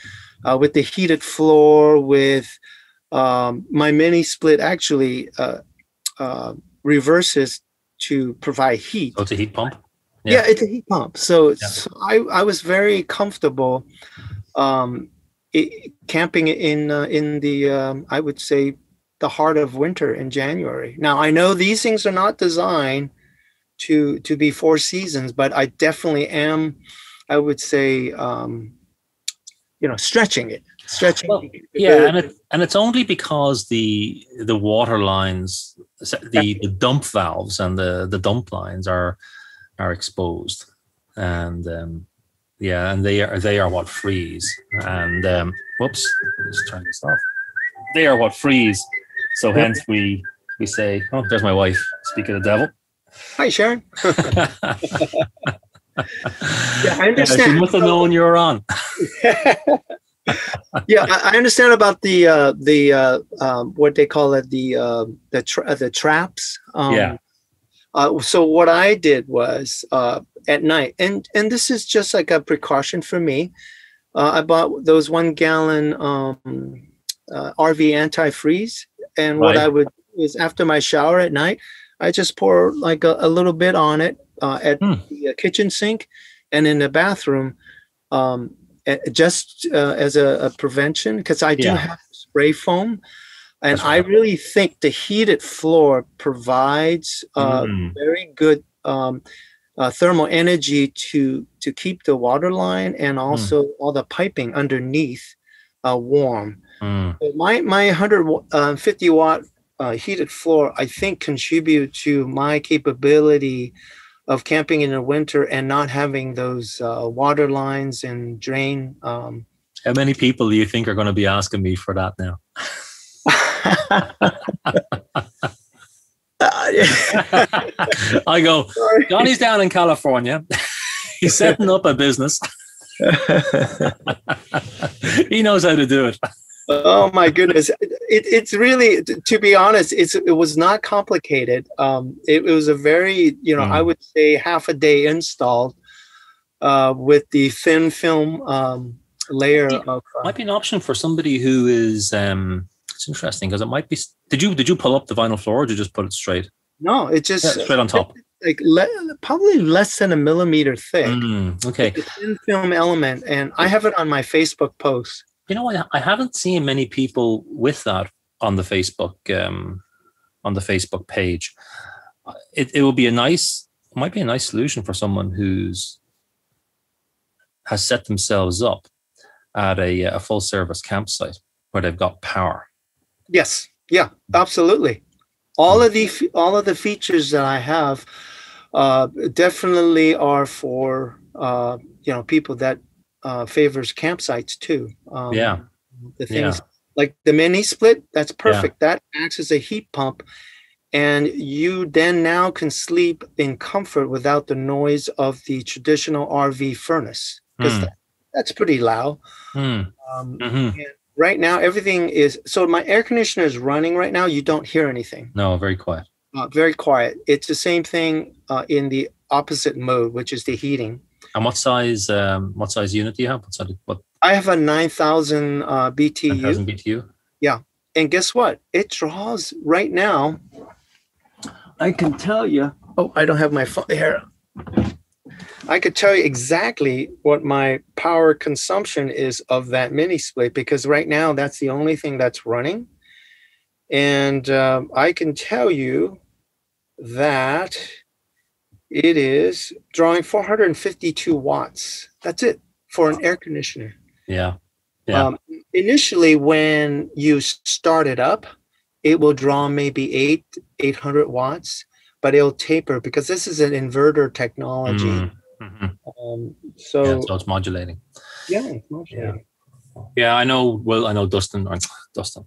uh, with the heated floor, with um, my mini split actually uh, uh, reverses to provide heat. Oh, it's a heat pump. Yeah. yeah, it's a heat pump. So, yeah. so I, I was very comfortable um, it, camping in uh, in the, um, I would say, the heart of winter in January. Now, I know these things are not designed to to be four seasons, but I definitely am, I would say, um, you know, stretching it, stretching. Well, the, yeah, the, and it, and it's only because the the water lines, the, the dump valves and the the dump lines are are exposed, and um, yeah, and they are they are what freeze, and um, whoops, just turn this off. They are what freeze, so hence we we say, oh, there's my wife. Speak of the devil. Hi, Sharon. Yeah, I understand. Yeah, she must have known you were on. Yeah, I understand about the uh, the uh, um, what they call it, the uh, the tra the traps. Um, yeah. Uh, so what I did was uh, at night, and and this is just like a precaution for me. Uh, I bought those one gallon um, uh, R V antifreeze, and right. what I would do is after my shower at night, I just pour like a, a little bit on it uh, at hmm. the kitchen sink and in the bathroom, um, just uh, as a, a prevention, because I do yeah. have spray foam. And right. I really think the heated floor provides uh, mm. very good um, uh, thermal energy to to keep the water line and also mm. all the piping underneath uh, warm. Mm. So my my one hundred fifty watt Uh, heated floor, I think, contribute to my capability of camping in the winter and not having those uh, water lines and drain. Um, How many people do you think are going to be asking me for that now? I go, sorry. Johnny's down in California. He's setting up a business. He knows how to do it. Oh my goodness! It, it's really, to be honest, it's it was not complicated. Um, it, it was a very, you know, mm. I would say half a day installed uh, with the thin film um, layer might be, of. Uh, might be an option for somebody who is. Um, it's interesting because it might be. Did you did you pull up the vinyl floor or did you just put it straight? No, it just yeah, straight on top. Like le probably less than a millimeter thick. Mm, okay. It's a thin film element, and I have it on my Facebook post. You know, I, I haven't seen many people with that on the Facebook um, on the Facebook page. It it will be a nice, might be a nice solution for someone who's has set themselves up at a, a full service campsite where they've got power. Yes, yeah, absolutely. All of the all of the features that I have uh, definitely are for uh, you know, people that. Uh, favors campsites too. Um, yeah, the things yeah. like the mini split. That's perfect. Yeah. That acts as a heat pump, and you then now can sleep in comfort without the noise of the traditional R V furnace, because mm. that, that's pretty loud. Mm. Um, mm-hmm. And right now, everything is so. My air conditioner is running right now. You don't hear anything. No, very quiet. Uh, very quiet. It's the same thing uh, in the opposite mode, which is the heating. And what size, um, what size unit do you have? What size, what? I have a nine thousand uh, B T U. nine thousand B T U? Yeah. And guess what? It draws right now. I can tell you. Oh, I don't have my phone here. I could tell you exactly what my power consumption is of that mini split, because right now that's the only thing that's running. And um, I can tell you that... it is drawing four hundred fifty-two watts. That's it for an air conditioner. Yeah. yeah. Um, initially, when you start it up, it will draw maybe eight, 800 watts, but it'll taper because this is an inverter technology. Mm-hmm. um, so, yeah, so it's modulating. Yeah, it's modulating. Yeah. yeah, I know. Well, I know Dustin, or Dustin,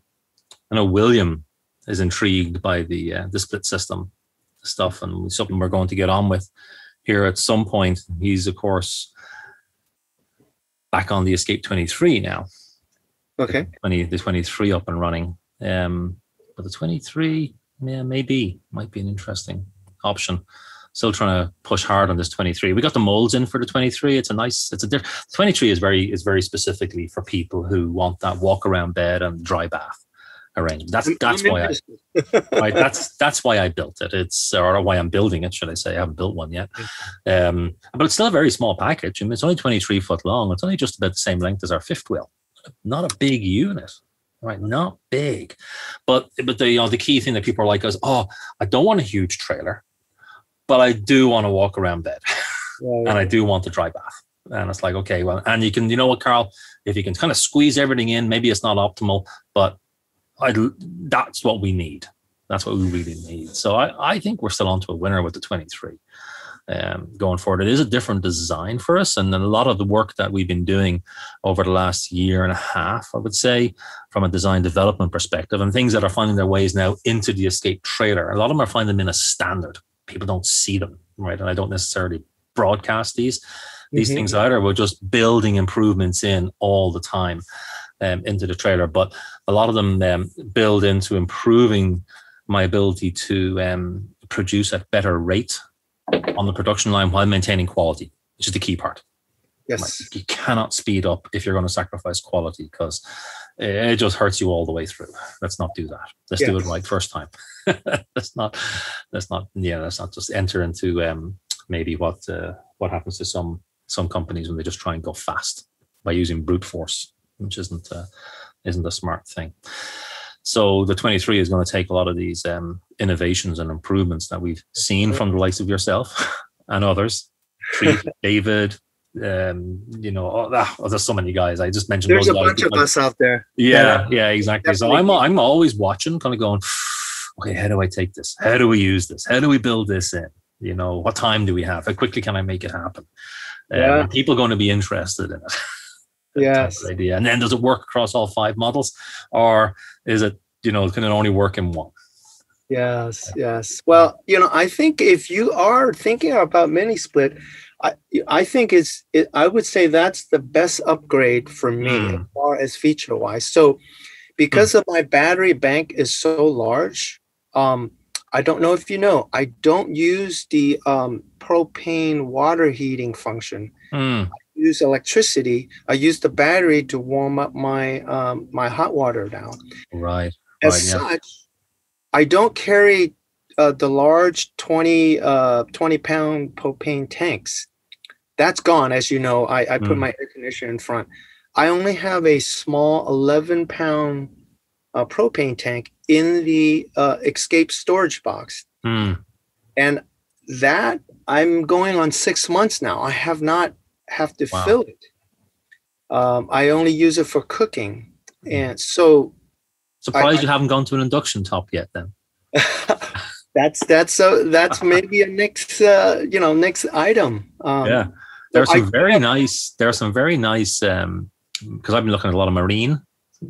I know William is intrigued by the, uh, the split system. Stuff and something we're going to get on with here at some point. He's of course back on the Escape twenty-three now. Okay. The twenty the twenty-three up and running. Um but the twenty-three, yeah, maybe might be an interesting option. Still trying to push hard on this twenty-three. We got the molds in for the twenty-three. It's a nice, it's a different twenty-three is very is very specifically for people who want that walk around bed and dry bath. Arranged. That's that's why I right, that's that's why I built it. It's or why I'm building it, should I say? I haven't built one yet, um, but it's still a very small package. I mean, it's only twenty-three foot long. It's only just about the same length as our fifth wheel. Not a big unit, right? Not big, but but the you know the key thing that people are like is, oh, I don't want a huge trailer, but I do want to walk around bed, yeah, yeah. and I do want the dry bath. And it's like, okay, well, and you can, you know what, Karl, if you can kind of squeeze everything in, maybe it's not optimal, but I'd, that's what we need. That's what we really need. So I, I think we're still onto a winner with the twenty-three um, going forward. It is a different design for us. And then a lot of the work that we've been doing over the last year and a half, I would say, from a design development perspective, and things that are finding their ways now into the Escape trailer. A lot of them are finding them in a standard. People don't see them, right? And I don't necessarily broadcast these. These mm-hmm. things either. We're just building improvements in all the time um, into the trailer. But a lot of them um, build into improving my ability to um, produce at better rate on the production line while maintaining quality, which is the key part. Yes. Like, you cannot speed up if you're going to sacrifice quality, because it just hurts you all the way through. Let's not do that. Let's yes. do it right first time. let's not, let's not, yeah, let's not just enter into um, maybe what uh, what happens to some some companies when they just try and go fast by using brute force, which isn't uh, isn't a smart thing. So the twenty-three is going to take a lot of these um, innovations and improvements that we've seen from the likes of yourself and others, David, um, you know, oh, oh, there's so many guys. I just mentioned. There's those a bunch of us out there. Yeah, yeah, yeah exactly. Definitely. So I'm I'm always watching, kind of going, okay, how do I take this? How do we use this? How do we build this in? You know, what time do we have? How quickly can I make it happen? Yeah. Um, people are going to be interested in it. Yes. Idea. And then does it work across all five models, or is it, you know, can it only work in one? Yes. Yes. Well, you know, I think if you are thinking about mini split, I I think it's, it, I would say that's the best upgrade for me mm. as far as feature wise. So because mm. of my battery bank is so large, um, I don't know if you know, I don't use the um, propane water heating function. Mm. I use electricity. I use the battery to warm up my um, my hot water down. Right. As right, such, yeah. I don't carry uh, the large twenty, uh, twenty pound propane tanks. That's gone, as you know. I, I put mm. my air conditioner in front. I only have a small eleven pound uh, propane tank in the uh, Escape storage box. Mm. And that I'm going on six months now. I have not have to wow. fill it. Um, I only use it for cooking. Mm. And so surprised I, you I, haven't gone to an induction top yet then. that's that's uh, that's maybe a next uh, you know next item. Um, yeah. There are some I, very I, nice there are some very nice um because I've been looking at a lot of marine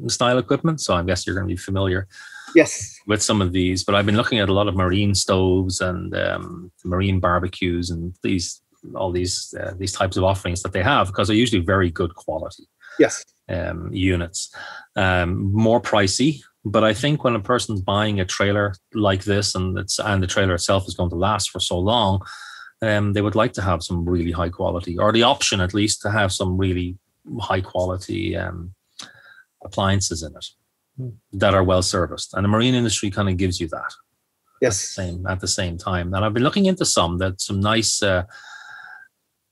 style equipment, so I guess you're going to be familiar. Yes. With some of these, but I've been looking at a lot of marine stoves and um, marine barbecues and these, all these, uh, these types of offerings that they have, because they're usually very good quality. Yes. Um, units, um, more pricey, but I think when a person's buying a trailer like this, and it's and the trailer itself is going to last for so long, um, they would like to have some really high quality, or the option at least to have some really high quality um, appliances in it. That are well serviced, and the marine industry kind of gives you that. Yes. At the same at the same time, and I've been looking into some that some nice, uh,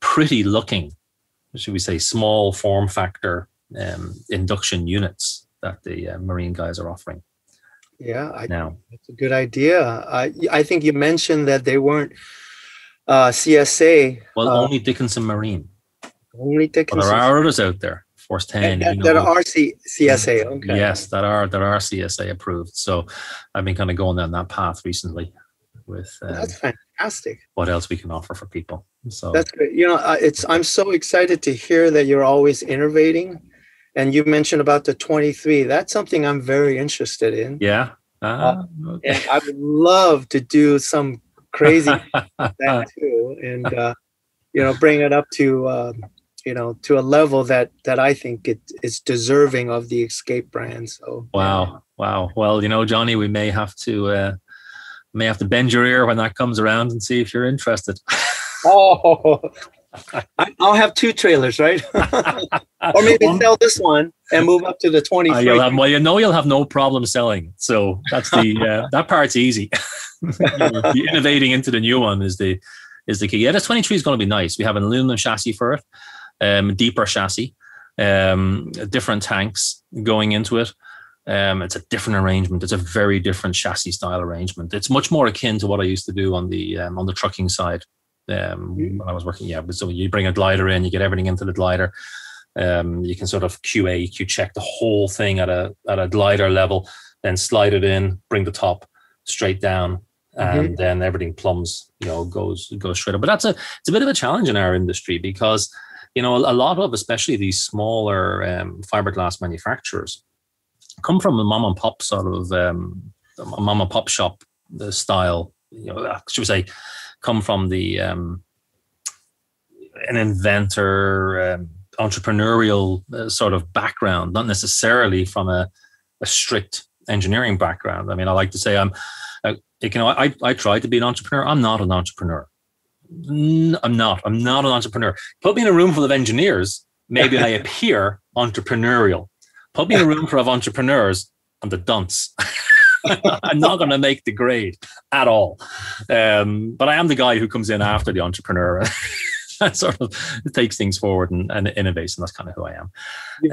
pretty looking, should we say, small form factor um, induction units that the uh, marine guys are offering. Yeah, I, now that's a good idea. I I think you mentioned that they weren't uh, C S A. Well, uh, only Dickinson Marine. Only Dickinson. Well, there are others out there. Force Ten, that, you know, that are C S A. Okay. Yes, that are that are C S A approved. So I've been kind of going down that path recently. With um, that's fantastic. What else we can offer for people? So that's great. You know, uh, it's I'm so excited to hear that you're always innovating, and you mentioned about the twenty-three. That's something I'm very interested in. Yeah, uh, okay. uh, and I would love to do some crazy that too, and uh, you know, bring it up to. Um, You know, to a level that that I think it is deserving of the Escape brand. So wow, wow. Well, you know, Johnny, we may have to uh, may have to bend your ear when that comes around and see if you're interested. Oh, I'll have two trailers, right? Or maybe sell this one and move up to the twenty-three. Uh, you'll have, well, you know, you'll have no problem selling. So that's the uh, that part's easy. The innovating into the new one is the is the key. Yeah, this twenty-three is going to be nice. We have an aluminum chassis for it. Um, deeper chassis, um, different tanks going into it. Um, it's a different arrangement. It's a very different chassis style arrangement. It's much more akin to what I used to do on the um, on the trucking side um, when I was working. Yeah, so you bring a glider in, you get everything into the glider. Um, you can sort of Q A, Q check the whole thing at a at a glider level, then slide it in, bring the top straight down, and mm-hmm. then everything plumbs, you know, goes goes straight up. But that's a it's a bit of a challenge in our industry because, you know, a lot of especially these smaller um, fiberglass manufacturers come from a mom and pop sort of um, a mom and pop shop style. You know, should we say, come from the um, an inventor, um, entrepreneurial uh, sort of background, not necessarily from a, a strict engineering background. I mean, I like to say I'm, uh, you know, I I try to be an entrepreneur. I'm not an entrepreneur. No, I'm not. I'm not an entrepreneur. Put me in a room full of engineers, maybe I appear entrepreneurial. Put me in a room full of entrepreneurs, I'm the dunce. I'm not going to make the grade at all. Um, but I am the guy who comes in after the entrepreneur and sort of takes things forward and, and innovates. And that's kind of who I am.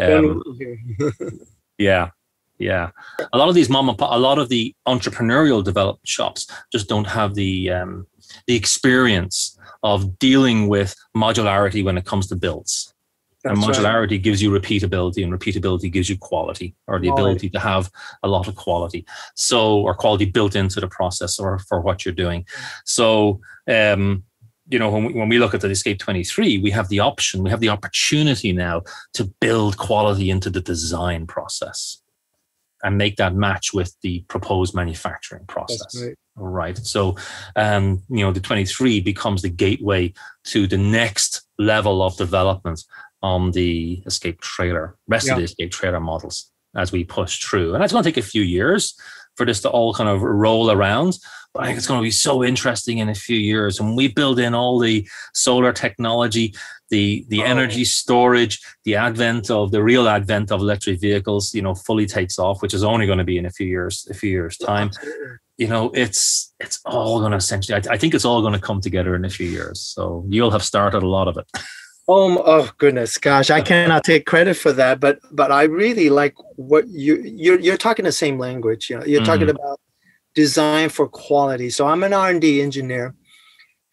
Um, yeah. Yeah. A lot of these mom and pop, a lot of the entrepreneurial developed shops just don't have the, um, the experience of dealing with modularity when it comes to builds. That's and modularity right. gives you repeatability, and repeatability gives you quality, or the quality. ability to have a lot of quality. So, or quality built into the process or for what you're doing. So, um, you know, when we, when we look at the Escape twenty-three, we have the option, we have the opportunity now to build quality into the design process and make that match with the proposed manufacturing process. All right. So, um, you know, the twenty-three becomes the gateway to the next level of development on the Escape Trailer, rest yeah. of the Escape Trailer models as we push through. And it's going to take a few years for this to all kind of roll around. But I think it's going to be so interesting in a few years. And we build in all the solar technology, the the oh. energy storage, the advent of the real advent of electric vehicles, you know, fully takes off, which is only going to be in a few years, a few years time. Absolutely. You know, it's it's all going to essentially, I, I think it's all going to come together in a few years. So you'll have started a lot of it. Um, oh, goodness, gosh, I cannot take credit for that. But but I really like what you, you're, you're talking the same language. You know, you're mm. talking about design for quality. So I'm an R and D engineer,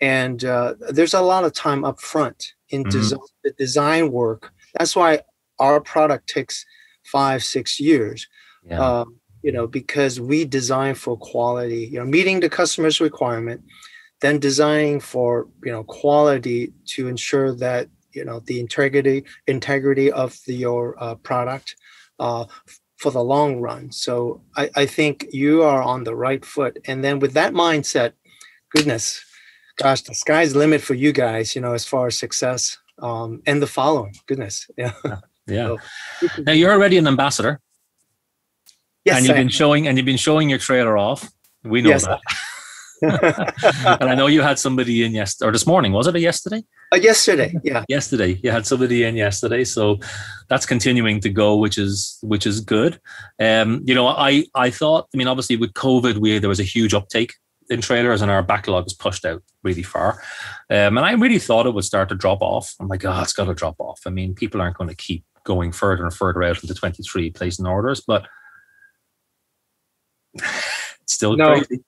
and uh, there's a lot of time up front in mm. design, the design work. That's why our product takes five, six years. Yeah. Um, you know, because we design for quality, you know, meeting the customer's requirement, then designing for, you know, quality to ensure that, you know, the integrity, integrity of the, your uh, product uh, for the long run. So I, I think you are on the right foot. And then with that mindset, goodness, gosh, the sky's the limit for you guys, you know, as far as success um, and the following, goodness. Yeah. Yeah. So, now you're already an ambassador. Yes, and you've been showing and you've been showing your trailer off. We know yes, that. And I know you had somebody in yesterday, or this morning, was it a yesterday? Uh, yesterday, yeah. Yesterday, you had somebody in yesterday, so that's continuing to go, which is which is good. Um, you know, I I thought, I mean, obviously with COVID, we there was a huge uptake in trailers, and our backlog was pushed out really far. Um, and I really thought it would start to drop off. I'm like, oh, it's got to drop off. I mean, people aren't going to keep going further and further out into twenty-three placing orders, but it's still no. crazy.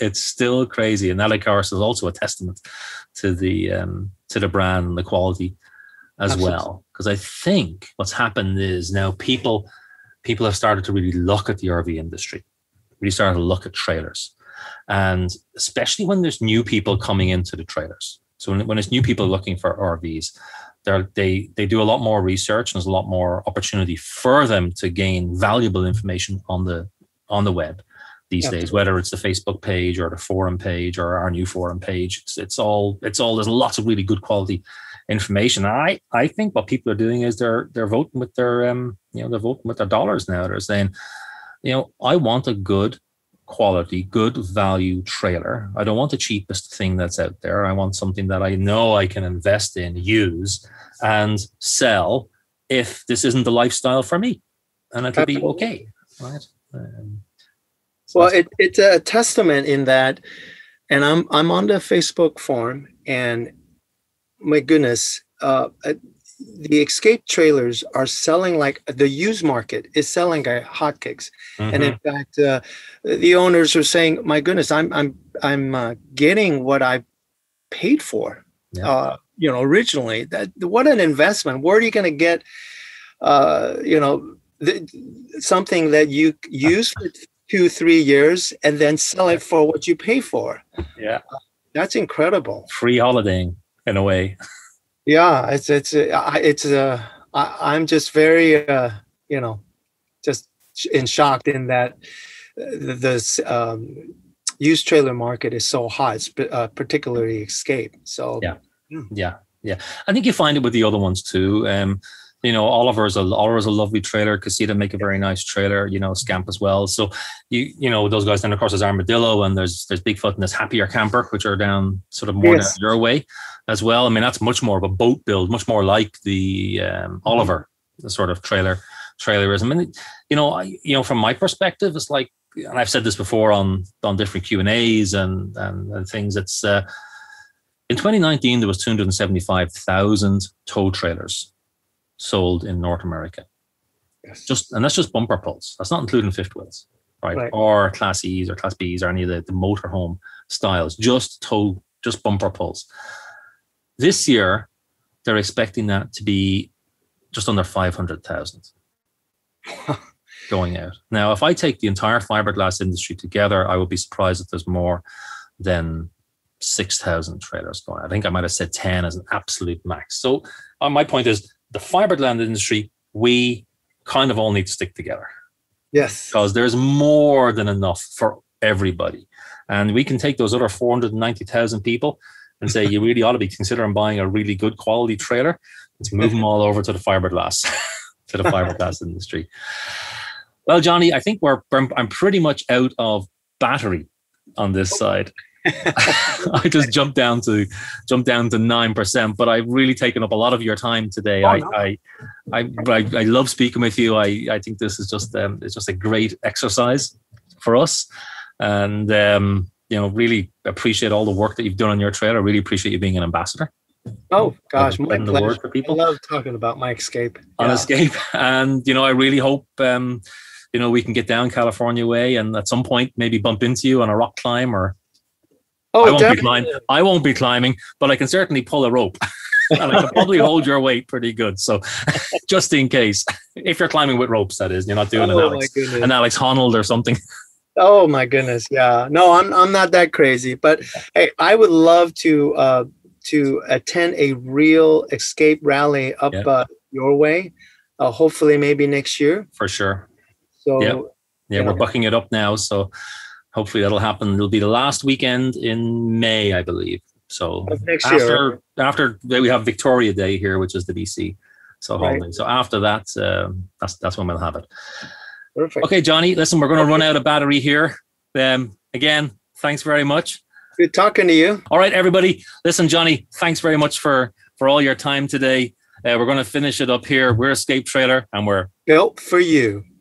It's still crazy, and that, of course, is also a testament to the um, to the brand and the quality as Absolutely. well. Because I think what's happened is now people people have started to really look at the R V industry, really started to look at trailers, and especially when there's new people coming into the trailers. So when when it's new people looking for R Vs, they they they do a lot more research, and there's a lot more opportunity for them to gain valuable information on the on the web. These Absolutely. days, whether it's the Facebook page or the forum page or our new forum page, it's, it's all it's all there's lots of really good quality information. And I I think what people are doing is they're they're voting with their um you know they're voting with their dollars now. They're saying, you know, I want a good quality, good value trailer. I don't want the cheapest thing that's out there. I want something that I know I can invest in, use, and sell if this isn't the lifestyle for me, and it'll be okay, right? Um, Well, it, it's a testament in that, and I'm I'm on the Facebook forum, and my goodness, uh, the Escape trailers are selling like the used market is selling like hotcakes, mm-hmm. and in fact, uh, the owners are saying, "My goodness, I'm I'm I'm uh, getting what I paid for. Yeah. Uh, you know, originally, that what an investment. Where are you going to get, uh, you know, th- something that you use for two, three years and then sell it for what you pay for? Yeah, uh, that's incredible. Free holidaying in a way. Yeah, it's it's uh, it's uh, I, I'm just very uh, you know, just in shock in that this um, used trailer market is so hot, uh, particularly Escape. So yeah. Yeah, yeah. I think you find it with the other ones too. Um, you know, Oliver's a Oliver's a lovely trailer. Casita make a very nice trailer. You know, Scamp as well. So you you know those guys. Then of course there's Armadillo and there's there's Bigfoot and there's Happier Camper, which are down sort of more yes. down your way as well. I mean, that's much more of a boat build, much more like the um, Oliver the sort of trailer trailerism. And you know, I, you know, from my perspective, it's like, and I've said this before on on different Q and A's and and things. It's uh, in twenty nineteen, there was two hundred seventy-five thousand tow trailers sold in North America. Yes. Just and that's just bumper pulls. That's not including fifth wheels, right? right? Or Class E's or Class B's or any of the, the motorhome styles. Just tow, just bumper pulls. This year, they're expecting that to be just under five hundred thousand going out. Now, if I take the entire fiberglass industry together, I would be surprised if there's more than six thousand trailers going. I think I might have said ten as an absolute max. So uh, my point is the fiberglass industry, we kind of all need to stick together. Yes. Because there's more than enough for everybody. And we can take those other four hundred ninety thousand people and say, you really ought to be considering buying a really good quality trailer. Let's move them all over to the fiberglass, to the fiberglass industry. Well, Johnny, I think we're, I'm pretty much out of battery on this side. I just jumped down to jumped down to nine percent, but I've really taken up a lot of your time today. Oh, I, no. I, I, I, I love speaking with you. I, I think this is just um, it's just a great exercise for us, and um, you know, really appreciate all the work that you've done on your trailer. I really appreciate you being an ambassador. Oh gosh, my pleasure. The word for people. I love talking about my Escape on yeah. Escape, and you know, I really hope. Um, you know, we can get down California way, and at some point maybe bump into you on a rock climb or. Oh, I won't definitely. be climbing. I won't be climbing, but I can certainly pull a rope, and I can probably hold your weight pretty good. So, just in case, if you're climbing with ropes, that is, you're not doing oh, an Alex, an Alex Honnold or something. Oh my goodness, yeah. No, I'm I'm not that crazy, but hey, I would love to uh, to attend a real Escape rally up yep. uh, your way. Uh, hopefully, maybe next year. For sure. So yep. yeah, yeah, we're bucking it up now. So. Hopefully that'll happen. It'll be the last weekend in May, I believe. So next after year. after we have Victoria Day here, which is the B C so right. holiday. So after that, um, that's that's when we'll have it. Perfect. Okay, Johnny. Listen, we're going to run out of battery here. Um, again, thanks very much. Good talking to you. All right, everybody. Listen, Johnny. Thanks very much for for all your time today. Uh, we're going to finish it up here. We're Escape Trailer, and we're built for you.